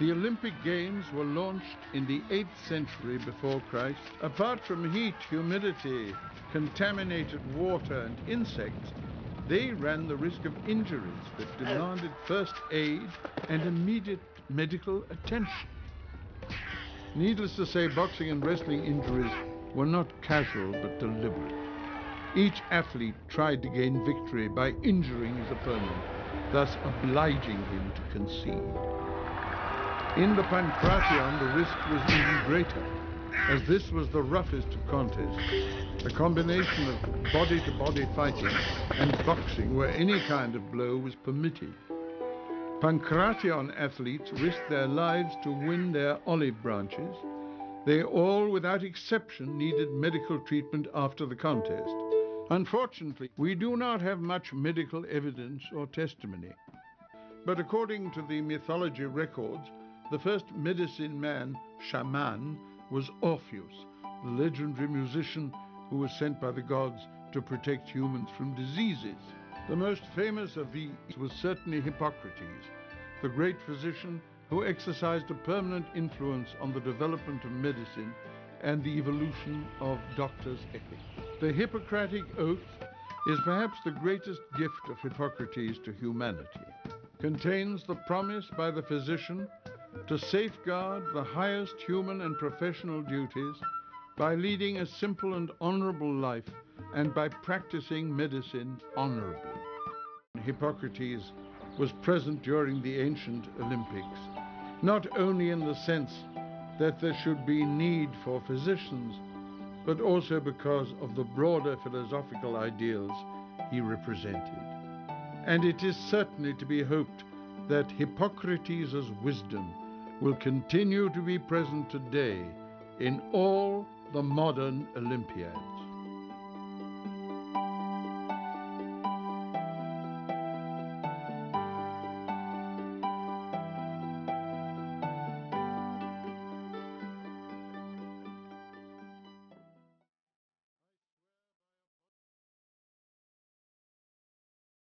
The Olympic Games were launched in the 8th century before Christ. Apart from heat, humidity, contaminated water and insects, they ran the risk of injuries that demanded first aid and immediate medical attention. Needless to say, boxing and wrestling injuries were not casual but deliberate. Each athlete tried to gain victory by injuring his opponent, thus obliging him to concede. In the Pankration, the risk was even greater, as this was the roughest of contests. A combination of body-to-body fighting and boxing where any kind of blow was permitted. Pankration athletes risked their lives to win their olive branches. They all, without exception, needed medical treatment after the contest. Unfortunately, we do not have much medical evidence or testimony. But according to the mythology records, the first medicine man, shaman, was Orpheus, the legendary musician who was sent by the gods to protect humans from diseases. The most famous of these was certainly Hippocrates, the great physician who exercised a permanent influence on the development of medicine and the evolution of doctors' ethics. The Hippocratic Oath is perhaps the greatest gift of Hippocrates to humanity. Contains the promise by the physician to safeguard the highest human and professional duties by leading a simple and honorable life and by practicing medicine honorably. Hippocrates was present during the ancient Olympics, not only in the sense that there should be need for physicians, but also because of the broader philosophical ideals he represented. And it is certainly to be hoped that Hippocrates' wisdom will continue to be present today in all the modern Olympiads.